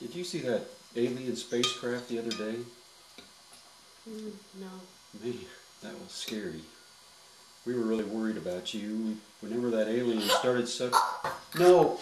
Did you see that alien spacecraft the other day? No. Man, that was scary. We were really worried about you. Whenever that alien started sucking... No!